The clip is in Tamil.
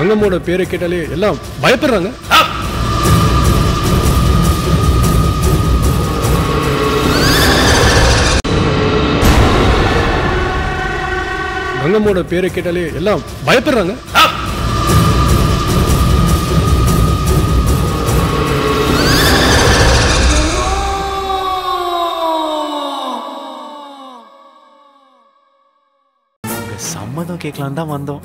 ரங்கமோட பேரை கேட்டாலே எல்லாம் பயப்படுறாங்க. ரங்கமோட பேரை கேட்டாலே எல்லாம் பயப்படுறாங்க. சம்மதம் கேட்கலாம் தான் வந்தோம்.